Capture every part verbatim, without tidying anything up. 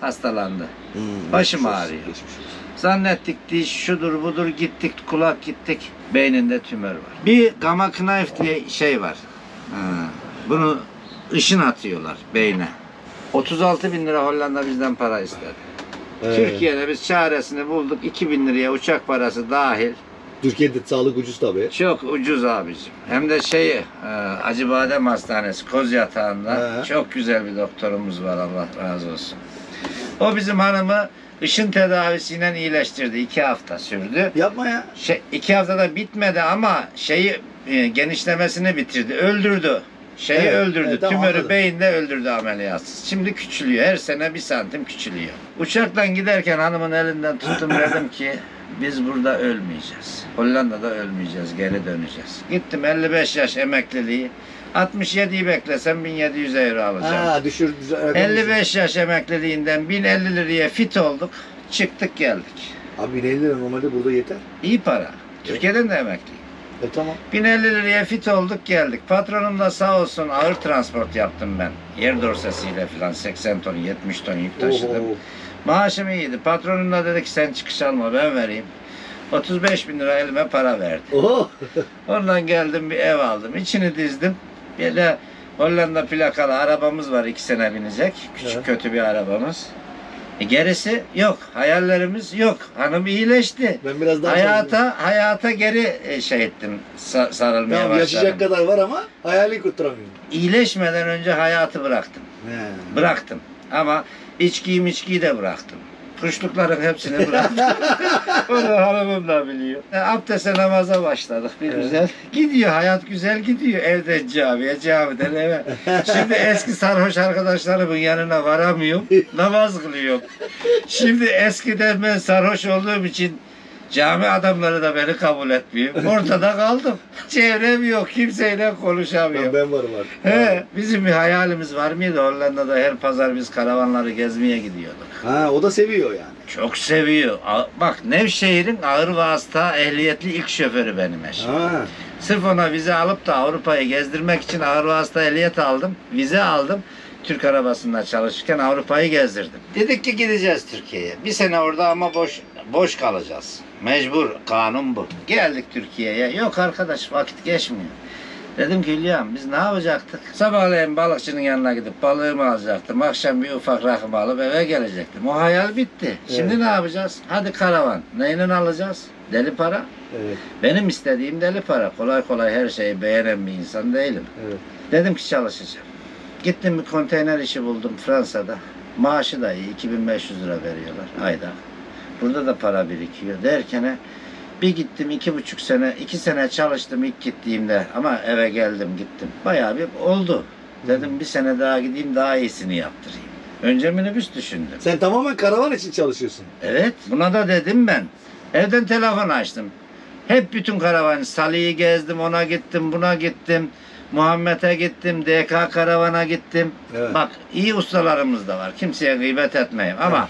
hastalandı. Hmm, Başım ağrıyor. Zannettik diş şudur budur, gittik kulak gittik. Beyninde tümör var. Bir gamma knife diye şey var. Ha, bunu ışın atıyorlar beyne. otuz altı bin lira Hollanda bizden para istedi. Evet. Türkiye'de biz çaresini bulduk. iki bin liraya uçak parası dahil. Türkiye'de sağlık ucuz tabii. Çok ucuz abicim. Hem de şeyi, Acı Badem Hastanesi Kozyatağı'nda çok güzel bir doktorumuz var, Allah razı olsun. O bizim hanımı ışın tedavisiyle iyileştirdi. İki hafta sürdü. Yapma ya. Şey, iki haftada bitmedi ama şeyi genişlemesini bitirdi. Öldürdü. Şeyi evet, öldürdü, evet, tümörü anladım. Beyinde öldürdü ameliyatsız. Şimdi küçülüyor, her sene bir santim küçülüyor. Uçakla giderken hanımın elinden tuttum, dedim ki biz burada ölmeyeceğiz. Hollanda'da ölmeyeceğiz, geri döneceğiz. Gittim elli beş yaş emekliliği, altmış yediyi beklesem bin yedi yüz euro alacağım. Ha, düşür, elli beş yaş emekliliğinden bin elli liraya fit olduk, çıktık geldik. Abi bin elli lira normalde burada yeter. İyi para, Türkiye'den de emekli. E, tamam. bin elli liraya fit olduk geldik. Patronum da sağ olsun, ağır transport yaptım ben. Yer dorsesiyle falan seksen ton yetmiş ton yük taşıdım. Oho. Maaşım iyiydi. Patronum da dedi ki sen çıkış alma, ben vereyim. otuz beş bin lira elime para verdi. Oho. Ondan geldim bir ev aldım. İçini dizdim. Bir de Hollanda plakalı arabamız var, iki sene binecek. Küçük evet. Kötü bir arabamız. E gerisi yok. Hayallerimiz yok. Hanım iyileşti. Ben biraz daha hayata, hayata geri şey ettim. Sa sarılmaya tamam, başladım. Yaşayacak kadar var ama hayali kurtaramıyorum. İyileşmeden önce hayatı bıraktım. He. Bıraktım. Ama içkiyi içkiyi de bıraktım. Kuşlukların hepsini bıraktım. Onu hanımım da biliyor. Abdeste namaza başladık bir evet. Güzel. Gidiyor, hayat güzel gidiyor. Evden camiye, camiden eve. Şimdi eski sarhoş arkadaşlarımın yanına varamıyorum. Namaz kılıyorum. Şimdi eskiden ben sarhoş olduğum için cami adamları da beni kabul etmiyor. Ortada kaldım. Çevrem yok. Kimseyle konuşamıyorum. Ben, ben varım artık. He, bizim bir hayalimiz var mıydı? Hollanda'da her pazar biz karavanları gezmeye gidiyorduk. Ha, o da seviyor yani. Çok seviyor. Bak, Nevşehir'in ağır vasıta ehliyetli ilk şoförü benim eşim. Ha. Sırf ona vize alıp da Avrupa'yı gezdirmek için ağır vasıta ehliyet aldım. Vize aldım. Türk arabasında çalışırken Avrupa'yı gezdirdim. Dedik ki gideceğiz Türkiye'ye. Bir sene orada ama boş boş kalacağız. Mecbur, kanun bu. Geldik Türkiye'ye. Yok arkadaş, vakit geçmiyor. Dedim ki Hülya'm biz ne yapacaktık? Sabahleyin balıkçının yanına gidip balığımı alacaktım. Akşam bir ufak rakım alıp eve gelecektim. O hayal bitti. Şimdi evet. Ne yapacağız? Hadi karavan. Neyle alacağız? Deli para. Evet. Benim istediğim deli para. Kolay kolay her şeyi beğenen bir insan değilim. Evet. Dedim ki çalışacağım. Gittim bir konteyner işi buldum Fransa'da. Maaşı da iyi. iki bin beş yüz lira veriyorlar ayda. Burada da para birikiyor derken bir gittim iki buçuk sene, iki sene çalıştım ilk gittiğimde ama eve geldim gittim. Bayağı bir oldu. Dedim bir sene daha gideyim, daha iyisini yaptırayım. Önce minibüs düşündüm. Sen tamamen karavan için çalışıyorsun. Evet, buna da dedim ben. Evden telefon açtım. Hep bütün karavan, Salih'i gezdim, ona gittim, buna gittim. Muhammed'e gittim, D K karavana gittim. Evet. Bak, iyi ustalarımız da var. Kimseye gıybet etmeyeyim ama evet.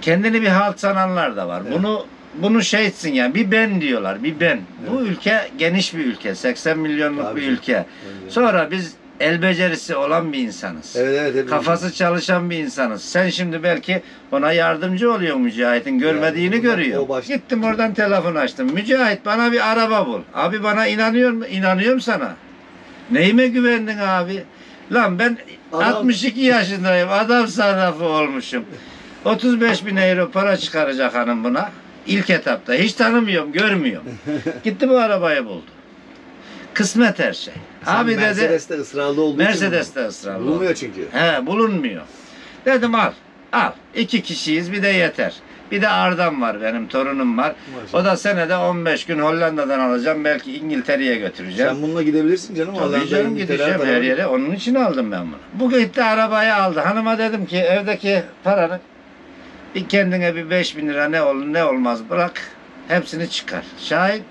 Kendini bir halt sananlar da var. Evet. Bunu bunu şey etsin yani, bir ben diyorlar, bir ben. Evet. Bu ülke geniş bir ülke, seksen milyonluk abi, bir ülke. Abi. Sonra biz el becerisi olan bir insanız. Evet, evet, evet, kafası evet. Çalışan bir insanız. Sen şimdi belki ona yardımcı oluyor Mücahit'in, görmediğini yani, görüyor. Baş... Gittim oradan telefon açtım. Mücahit bana bir araba bul. Abi bana inanıyor mu? İnanıyorum sana. Neyime güvendin abi? Lan ben adam... altmış iki yaşındayım, adam sarrafı olmuşum. otuz beş bin euro para çıkaracak hanım buna. İlk etapta. Hiç tanımıyorum, görmüyorum. Gitti bu arabayı buldu. Kısmet her şey. Sen abi Mercedes'te dedi, ısrarlı olduğu Mercedes'te için ısrarlı bulunmuyor oldu. Çünkü. He, bulunmuyor. Dedim al, al. İki kişiyiz, bir de yeter. Bir de Arda'm var, benim torunum var. Maşallah. O da senede on beş gün Hollanda'dan alacağım. Belki İngiltere'ye götüreceğim. Sen bununla gidebilirsin canım. Tabii canım, gideceğim her yere. Onun için aldım ben bunu. Bu gitti arabayı aldı. Hanıma dedim ki evdeki paranın bir kendine bir beş bin lira ne olur ne olmaz bırak. Hepsini çıkar. Şahin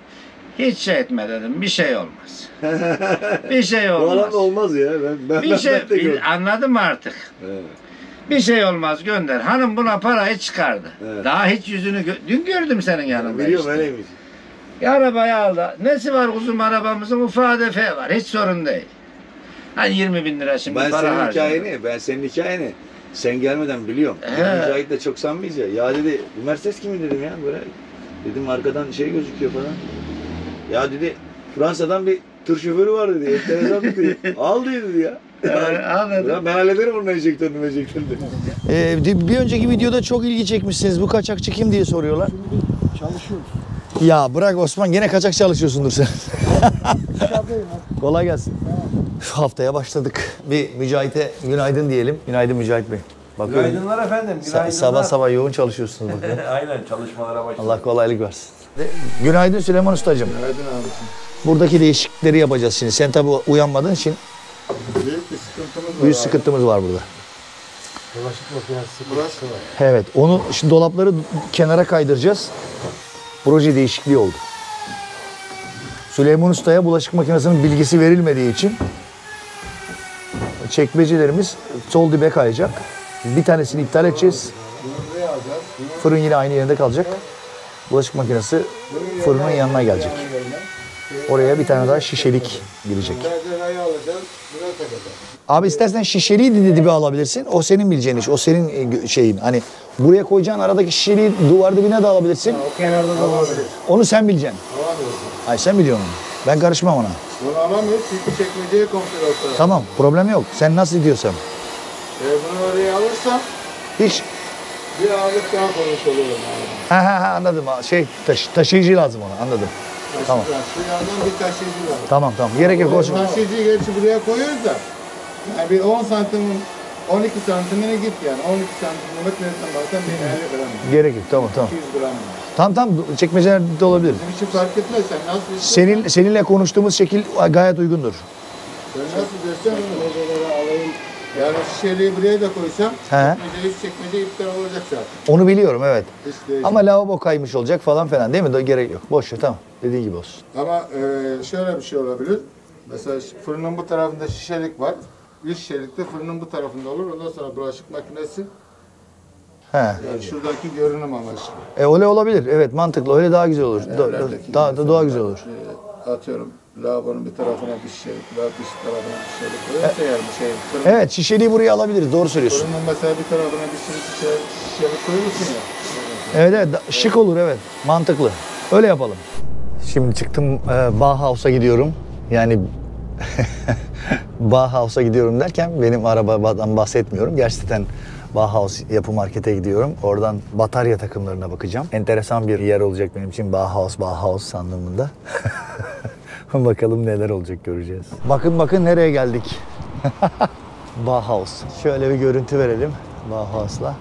hiç şey etme dedim. Bir şey olmaz. Bir şey olmaz. olmaz ya. Ben, ben, bir ben, şey, ben anladım artık. Evet. Bir şey olmaz, gönder. Hanım buna parayı çıkardı. Evet. Daha hiç yüzünü gö dün gördüm senin yanında. Biliyorum işte. Öyleymiş. Ya arabayı aldı. Nesi var kuzum arabamızın? Ufağı defe var. Hiç sorun değil. Hani yirmi bin lira şimdi ben para harcıyor. Ben senin hikayeni, ben senin hikayeni. Sen gelmeden biliyorum. Mücahit'le çok samimiyiz ya. Ya dedi, bu Mercedes kimi dedim ya böyle. Dedim arkadan şey gözüküyor falan. Ya dedi, Fransa'dan bir tır şoförü var dedi. Enteresan dedi. Al dedi ya. Ya ben hallederim bununla enjektörünü enjektörünü. Ee, bir önceki videoda çok ilgi çekmişsiniz. Bu kaçakçı kim diye soruyorlar. Şimdi çalışıyoruz. Ya bırak Osman, gene kaçak çalışıyorsundur sen. Kolay gelsin. Şu haftaya başladık. Bir Mücahit'e günaydın diyelim. Günaydın Mücahit Bey. Bakıyorum. Günaydınlar efendim. Günaydınlar. Sabah sabah yoğun çalışıyorsunuz bakın. Aynen, çalışmalara başladık. Allah kolaylık versin. Günaydın Süleyman Ustacığım. Günaydın abi. Buradaki değişiklikleri yapacağız şimdi. Sen tabii uyanmadığın için büyük bir sıkıntımız var. Büyük sıkıntımız var burada. Bulaşık makinesi. Bulaşık var. Evet, onu şimdi dolapları kenara kaydıracağız. Proje değişikliği oldu. Süleyman Usta'ya bulaşık makinesinin bilgisi verilmediği için çekmecilerimiz sol dibe kayacak. Bir tanesini iptal edeceğiz. Fırın yine aynı yerinde kalacak. Bulaşık makinesi fırının yanına gelecek. Oraya bir tane daha şişelik girecek. Abi istersen şişeliği de dibe alabilirsin. O senin bileceğin iş. O senin şeyin. Hani buraya koyacağın aradaki şişeliği duvar dibine de alabilirsin. Ha, o kenarda da olabilir. Onu sen bileceksin. Alamıyorsun. Hayır sen biliyorsun onu. Ben karışmam ona. Bunu alamıyoruz çünkü çekmeceye kontrol olsa. Tamam, problem yok. Sen nasıl diyorsan. E bunu oraya alırsam. Hiç. Bir ağırlık daha koymuş oluyorum. He he he, anladım. Şey taş, taşıyıcı lazım ona, anladım. Taşıyıcı, tamam. Şuradan bir taşıyıcı lazım. Tamam tamam. Gerek yok. Taşıyıcıyı gerçi buraya koyuyoruz da. Yani bir on santimin, on iki santimine git yani. on iki santimine metreden baksan elli gram. Gerek yok, tamam tamam. iki yüz gram. Tamam tamam, çekmeceler de olabilir. Bizim için fark etmez, sen nasıl istiyorsan. Senin, seninle konuştuğumuz şekil gayet uygundur. Ben nasıl dersen onu alayım. Yani şişeliği buraya da koysam, çekmeceyi çekmece iptal olacak zaten. Onu biliyorum, evet. İşte, ama lavabo kaymış olacak falan falan değil mi? Da gerek yok, boş ver, tamam. Dediğin gibi olsun. Ama e, şöyle bir şey olabilir. Mesela fırının bu tarafında şişelik var. Bir şişelik de fırının bu tarafında olur. Ondan sonra bulaşık makinesi. He. Yani şuradaki görünüm amaçlı. E öyle olabilir. Evet, mantıklı. Öyle daha güzel olur. Yani da, daha, daha, daha güzel olur. Atıyorum. Lavabonun bir tarafına bir şişelik, bir tarafına bir şişelik. Öyleyse yani şey. Fırın... Evet, şişeliği buraya alabiliriz. Doğru söylüyorsun. Fırının mesela bir tarafına bir şişelik, şişelik koyulursun ya. Evet, evet. Evet. Şık olur, evet. Mantıklı. Öyle yapalım. Şimdi çıktım e, Bauhaus'a gidiyorum. Yani... Bauhaus'a gidiyorum derken benim arabadan bahsetmiyorum. Gerçekten Bauhaus yapı markete gidiyorum. Oradan batarya takımlarına bakacağım. Enteresan bir yer olacak benim için. Bauhaus, Bauhaus anlamında. Bakalım neler olacak, göreceğiz. Bakın bakın nereye geldik. Bauhaus. Şöyle bir görüntü verelim Bauhaus'la.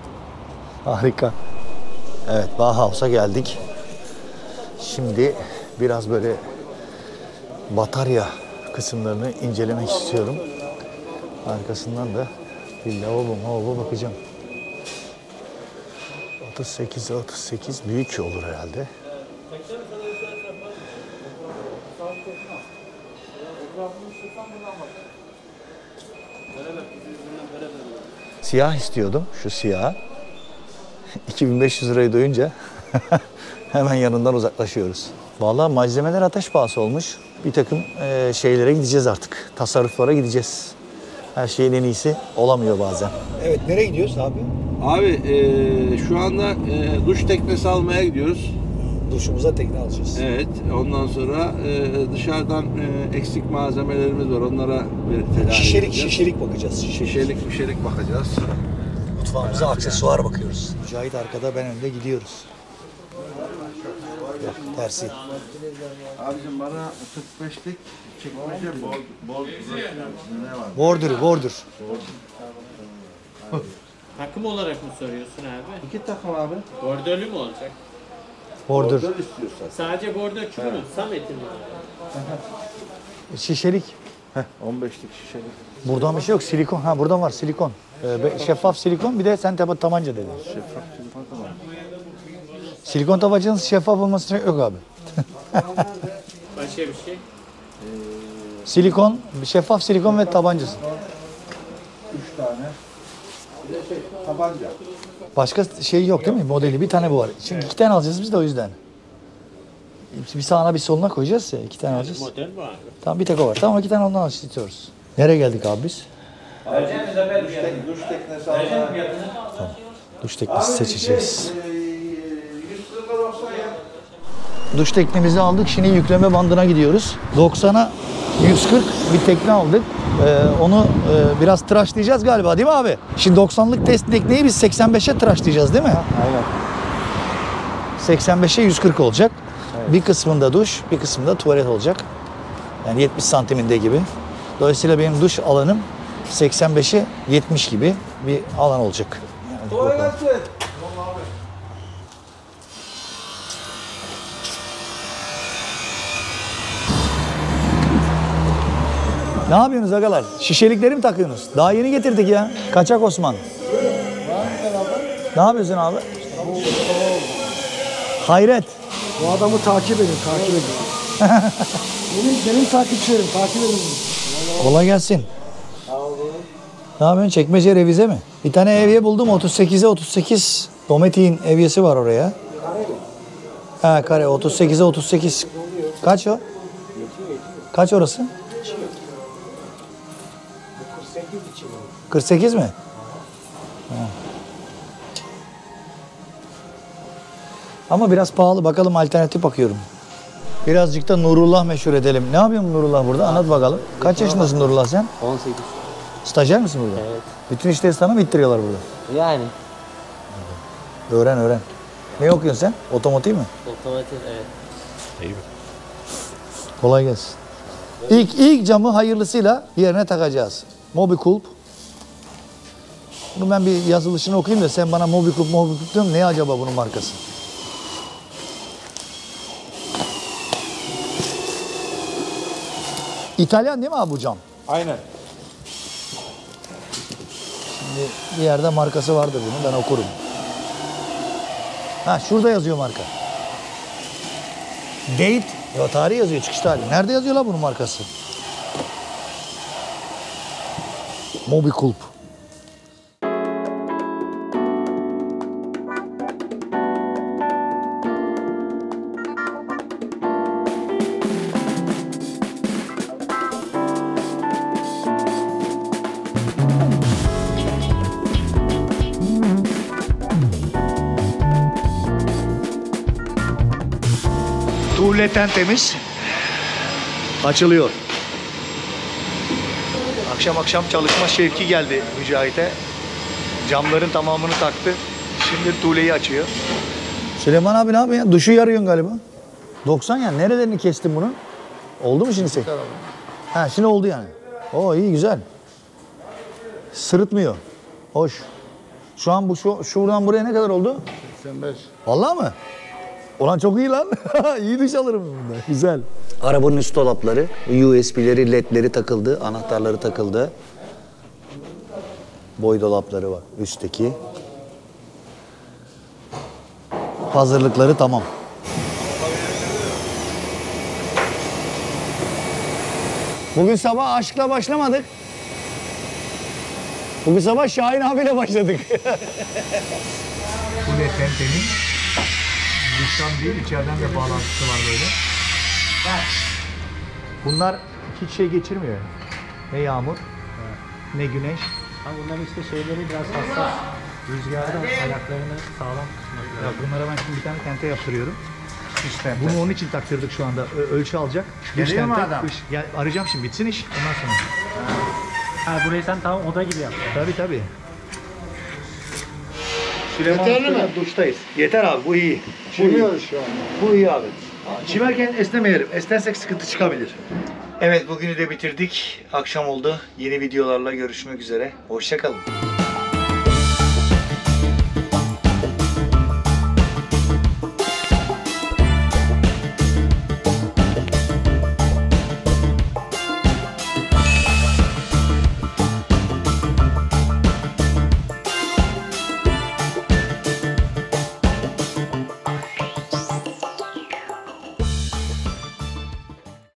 Harika. Evet, Bauhaus'a geldik. Şimdi biraz böyle batarya kısımlarını incelemek istiyorum. Arkasından da bir lavabo lavabo bakacağım. otuz sekiz otuz sekiz büyük olur herhalde. Siyah istiyordum, şu siyah. iki bin beş yüz lirayı duyunca hemen yanından uzaklaşıyoruz. Vallahi malzemeler ateş pahası olmuş. Bir takım e, şeylere gideceğiz artık. Tasarruflara gideceğiz. Her şeyin en iyisi olamıyor bazen. Evet, nereye gidiyoruz abi? Abi e, şu anda e, duş teknesi almaya gidiyoruz. Duşumuza tekne alacağız. Evet, ondan sonra e, dışarıdan e, eksik malzemelerimiz var. Onlara bir şişelik, şişelik bakacağız. Şişelik, şişelik, şişelik bakacağız. Mutfağımıza evet, aksesuar yani. Bakıyoruz. Mücahit arkada, ben önde gidiyoruz. Tersi. Abicim bana kırk beşlik çekmece bol bol ne var? Bordur, bordur. Takım olarak mı soruyorsun abi? İki takım abi. Bordörlü mü olacak? Bordur. Bordör istiyorsan. Sadece bordör çubuğu, evet. Samet'in mi? Şişelik. Heh, on beşlik şişelik. Buradan bir şey yok, silikon. Ha, buradan var silikon. Ee, şeffaf silikon, bir de sen tabi tabanca dedin. Şeffaf silikon tamam. Silikon tabancanın şeffaf olması yok abi. Başka bir şey? Silikon, şeffaf silikon ve tabancası. Üç tane. Bir de şey, tabanca. Başka şey yok değil mi? Modeli bir tane bu var. Çünkü evet. iki tane alacağız biz de o yüzden. Bir sağına bir soluna koyacağız ya. İki tane yani alacağız. Model var. Tamam, bir tek o var. Tamam, iki tane ondan alacağız istiyoruz. Nereye geldik abi biz? Duş teknesi alma. Tamam. Duş teknesi seçeceğiz. Duş teknemizi aldık. Şimdi yükleme bandına gidiyoruz. doksana yüz kırk bir tekne aldık. Ee, onu e, biraz tıraşlayacağız galiba değil mi abi? Şimdi doksanlık test tekneyi biz seksen beşe tıraşlayacağız değil mi? Aynen. seksen beşe yüz kırk olacak. Evet. Bir kısmında duş, bir kısmında tuvalet olacak. Yani yetmiş santiminde gibi. Dolayısıyla benim duş alanım seksen beşe yetmiş gibi bir alan olacak. Yani tuvalet! Ne yapıyorsunuz agalar? Şişelikleri mi takıyorsunuz? Daha yeni getirdik ya. Kaçak Osman. Ne yapıyorsun abi? Hayret. Bu adamı takip edin, takip edin. benim, benim takipçilerim, takip edin. Kolay gelsin. Ne yapıyorsun? Çekmece revize mi? Bir tane evye buldum. otuz sekize otuz sekiz. Dometik'in evyesi var oraya. Kare mi? He kare. otuz sekize otuz sekiz. Kaç o? Kaç orası? kırk sekiz mi? Ha. Ama biraz pahalı. Bakalım alternatif bakıyorum. Birazcık da Nurullah meşhur edelim. Ne yapıyorsun Nurullah burada? Anlat bakalım. Kaç yaşındasın Nurullah sen? on sekiz. Stajyer misin burada? Evet. Bütün işleri sana mı ittiriyorlar burada? Yani. Öğren öğren. Ne okuyorsun sen? Otomotiv mi? Otomotiv evet. İyi mi? Kolay gelsin. İlk, ilk camı hayırlısıyla yerine takacağız. Mobi Kulp. Bunu ben bir yazılışını okuyayım da sen bana Mobi Kulp, Mobi Kulp diyorum. Ne acaba bunun markası? İtalyan değil mi abi bu cam? Aynen. Şimdi bir yerde markası vardır bunun. Ben okurum. Ha şurada yazıyor marka. Date. Ya tarih yazıyor çıkış tarihi. Nerede yazıyor lan bunun markası? Mobi Kulp. Tuvaletten temiz. Açılıyor. Akşam akşam çalışma şevki geldi Mücahit'e. Camların tamamını taktı. Şimdi tuleyi açıyor. Süleyman abi ne yapıyor ya? Duşu yarıyorsun galiba. doksan yani. Nerelerini kestin bunun? Oldu mu şimdi sen? Ha şimdi oldu yani. Oo iyi güzel. Sırıtmıyor. Hoş. Şu an bu şu, şuradan buraya ne kadar oldu? seksen beş. Vallahi mı? Ulan çok iyi lan. İyi duş alırım bunda. Güzel. Arabanın üst dolapları, U S B'leri, L E D'leri takıldı, anahtarları takıldı. Boy dolapları var üstteki. Hazırlıkları tamam. Bugün sabah aşkla başlamadık. Bugün sabah Şahin abiyle başladık. Bu ne tentenin? Dıştan değil, içeriden de bağlantısı var böyle. Bunlar hiç şey geçirmiyor. Ne yağmur, ne güneş. Bunlar işte şeyleri biraz hassas. Rüzgarda ayaklarını sağlam tutmak lazım. Bunlara ben şimdi bir tane tente yaptırıyorum. Tente. Bunu onun için taktırdık şu anda. Ölçü alacak. Geliyor mu adam? Gel, arayacağım şimdi. Bitsin iş. Ondan sonra. Ha, burayı sen tamam oda gibi yap. Tabii tabii. Yeterli mi? Duştayız. Yeter abi bu iyi. Çimiyoruz şu an. Bu iyi abi. Çimerken esnemeyelim. Esnersek sıkıntı çıkabilir. Evet bugünü de bitirdik. Akşam oldu. Yeni videolarla görüşmek üzere. Hoşça kalın.